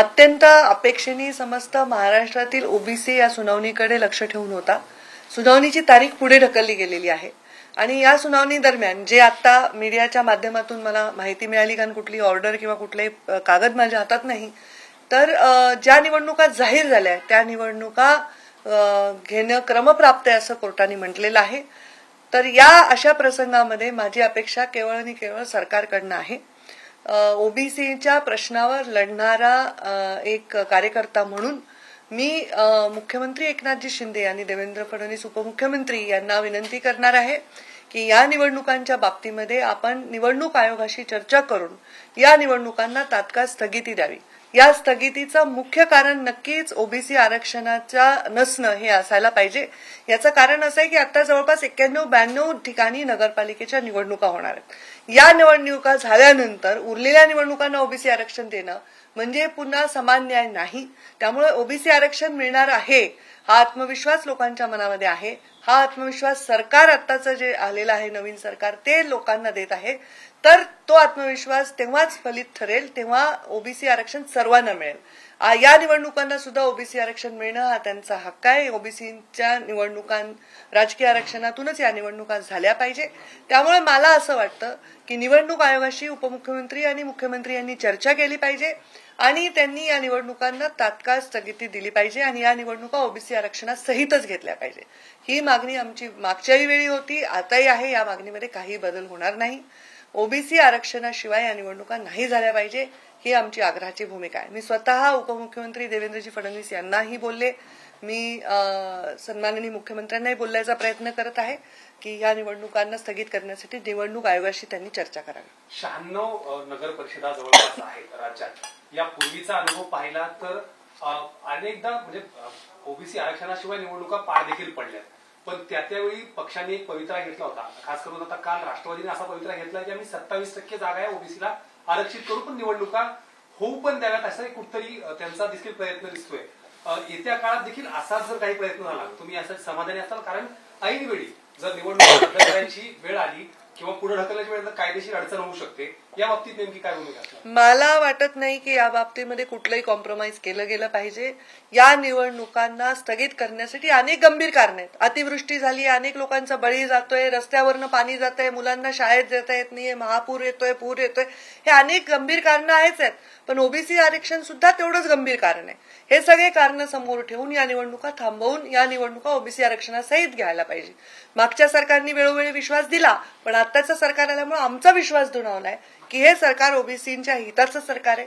अत्यंत अपेक्षेने समस्त महाराष्ट्रातील ओबीसी या सुनावणीकडे लक्ष ठेवून होता। सुनावणीची तारीख पुढे ढकलली गेलेली आहे आणि या सुनावणी दरम्यान जे आता मीडियाच्या माध्यमातून मला माहिती मिळाली, कारण कुठली ऑर्डर किंवा कुठलेही कागद माझ्या हातात नाही, तर ज्या निवडणुका जाहीर झाल्या त्या निवडणुका घेणं क्रमप्राप्त आहे असं कोर्टाने म्हटलेलं आहे। तर या अशा प्रसंगामध्ये माझी अपेक्षा केवळ आणि केवळ सरकारकडनं आहे। ओबीसीच्या प्रश्नावर लढणारा एक कार्यकर्ता म्हणून मी मुख्यमंत्री एकनाथजी शिंदे आणि देवेंद्र फडणवीस उपमुख्यमंत्री यांना विनंती करणार आहे की या निवडणुकांच्या बाबतीमध्ये आपण निवडणूक आयोगाशी चर्चा करून या निवडणुकांना तात्काळ स्थगिती द्यावी। या स्थगितीचं मुख्य कारण नक्कीच ओबीसी आरक्षणाचा नसणं हे असायला पाहिजे। याचं कारण असं आहे की आता जवळपास 91-92 ठिकाणी नगरपालिकेच्या निवडणुका होणार आहेत। या निवडणुका झाल्यानंतर उरलेल्या निवडणुकांना ओबीसी आरक्षण देणं म्हणजे पुन्हा समान न्याय नाही। त्यामुळे ओबीसी आरक्षण मिळणार आहे हा आत्मविश्वास लोकांच्या मनामध्ये आहे। हा आत्मविश्वास सरकार आताचं जे आलेलं आहे नवीन सरकार ते लोकांना देत आहे, तर तो आत्मविश्वास तेव्हाच फलित ठरेल तेव्हा ओबीसी आरक्षण सर्वांना मिळेल। या निवडणुकांना सुद्धा ओबीसी आरक्षण मिळणं हा त्यांचा हक्क आहे। ओबीसीच्या निवडणुकां राजकीय आरक्षणातूनच या निवडणुका झाल्या पाहिजे। त्यामुळे मला असं वाटतं की निवडणूक आयोगाशी उपमुख्यमंत्री आणि मुख्यमंत्री यांनी चर्चा केली पाहिजे आणि त्यांनी या निवडणुकांना तात्काळ स्थगिती दिली पाहिजे आणि या निवडणुका ओबीसी आरक्षणासहितच घेतल्या पाहिजे। ही मागणी आमची मागच्याही वेळी होती, आताही आहे। या मागणीमध्ये काही बदल होणार नाही। ओबीसी आरक्षणाशिवाय या निवडणुका नाही झाल्या पाहिजे ही आमची आग्रहाची भूमिका आहे। मी स्वतः उपमुख्यमंत्री देवेंद्रजी फडणवीस यांनाही बोलले, मी सन्माननीय मुख्यमंत्र्यांनाही बोलण्याचा प्रयत्न करत आहे की या निवडणुकांना स्थगित करण्यासाठी निवडणूक आयोगाशी त्यांनी चर्चा करावी। 96 नगर परिषदा जवळपास आहेत राज्यात। यापूर्वीचा अनुभव पाहिला तर अनेकदा म्हणजे ओबीसी आरक्षणाशिवाय निवडणुका पार देखील पडल्या, पण त्यावेळी पक्षाने एक पवित्रा घेतला होता। खास करून आता काल राष्ट्रवादीने असा पवित्रा घेतला की आम्ही 27% जागा या ओबीसीला आरक्षित करू, पण निवडणुका होऊ पण द्याव्यात असा एक कुठतरी त्यांचा देखील प्रयत्न दिसतोय। येत्या काळात देखील असाच जर काही प्रयत्न झाला तुम्ही असं समाधानी असाल? कारण ऐनवेळी जर निवडणूक रद्द करायची वेळ आली किंवा पुढे ढकलण्याची वेळ कायदेशीर अडचण होऊ शकते, या बाबतीत नेमकी काय भूमिका? मला वाटत नाही की या बाबतीमध्ये कुठलंही कॉम्प्रोमाइज केलं गेलं पाहिजे। या निवडणुकांना स्थगित करण्यासाठी अनेक गंभीर कारण आहेत। अतिवृष्टी झाली, अनेक लोकांचा बळी जातोय, रस्त्यावरनं पाणी जातंय, मुलांना शाळेत जाता येत नाहीये, महापूर येतोय, पूर येतोय, हे अनेक गंभीर कारणं आहेच आहेत। पण ओबीसी आरक्षण सुद्धा तेवढंच गंभीर कारण आहे। हे सगळे कारणं समोर ठेवून या निवडणुका थांबवून या निवडणुका ओबीसी आरक्षणासहित घ्यायला पाहिजे। मागच्या सरकारने वेळोवेळी विश्वास दिला, पण आताचं सरकार आल्यामुळे आमचा विश्वास दुणावलाय की हे सरकार ओबीसींच्या हिताचं सरकार आहे।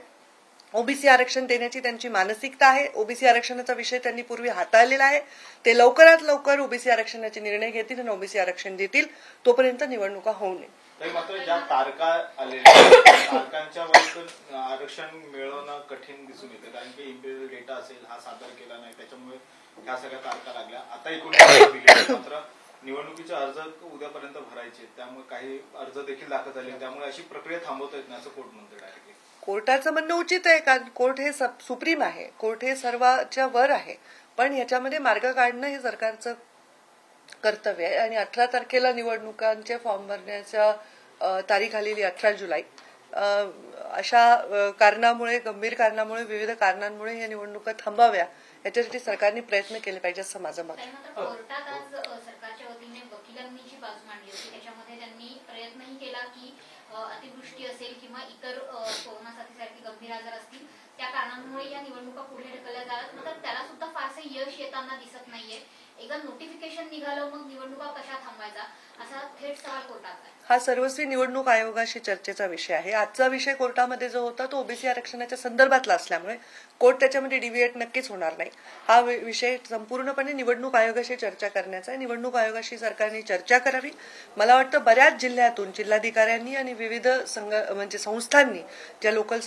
ओबीसी आरक्षण देण्याची त्यांची मानसिकता आहे। ओबीसी आरक्षणाचा विषय त्यांनी पूर्वी हाताळलेला आहे। ते लवकरात लवकर ओबीसी आरक्षणाचे निर्णय घेतील आणि ओबीसी आरक्षण देतील, तोपर्यंत निवडणुका होऊ नये। मात्र ज्या तारखा आलेल्या तारखांच्या वरतून आरक्षण मिळवणं कठीण दिसून येतं, कारण की इम्पेरियल डेटा असेल हा सादर केला नाही, त्याच्यामुळे ह्या सगळ्या तारखा लागल्या। आता एकूण मात्र निवडणुकीचे अर्ज उद्यापर्यंत भरायचे, त्यामुळे काही अर्ज देखील दाखल झाले, त्यामुळे अशी प्रक्रिया थांबवता येत नाही असं कोर्ट म्हणतं डायरेक्टली। कोर्टाचं म्हणणं उचित आहे, कारण कोर्ट हे सुप्रीम आहे, कोर्ट हे सर्वाच्या वर आहे, पण याच्यामध्ये मार्ग काढणं हे सरकारचं कर्तव्य आहे। आणि 18 तारखेला निवडणुकांचे फॉर्म भरण्याच्या तारीख आलेली 18 जुलै। अशा कारणामुळे, गंभीर कारणामुळे, विविध कारणांमुळे या निवडणुका थांबाव्या याच्यासाठी सरकारने प्रयत्न केले पाहिजे असं माझं मत आहे। अतिवृष्टी असेल किंवा इतर कोरोना साथीसारखे गंभीर आजार असतील त्या कारणांमुळे या निवडणुका पुढे ढकलल्या जातात, मात्र त्याला सुद्धा फारसे यश येताना दिसत नाहीये। एकदा नोटिफिकेशन निघालं मग निवडणुका कशा थांबवायचा असा थेट सवाल कोर्टात आहे। हा सर्वस्वी निवडणूक आयोगाशी चर्चेचा विषय आहे। आजचा विषय कोर्टामध्ये जो होता तो ओबीसी आरक्षणाच्या संदर्भातला असल्यामुळे कोर्ट त्याच्यामध्ये डिव्हिएट नक्कीच होणार नाही। हा विषय संपूर्णपणे निवडणूक आयोगाशी चर्चा करण्याचा आहे। निवडणूक आयोगाशी सरकारने चर्चा करावी। मला वाटतं बऱ्याच जिल्ह्यातून जिल्हाधिकाऱ्यांनी आणि विविध संघ म्हणजे संस्थांनी, ज्या लोकल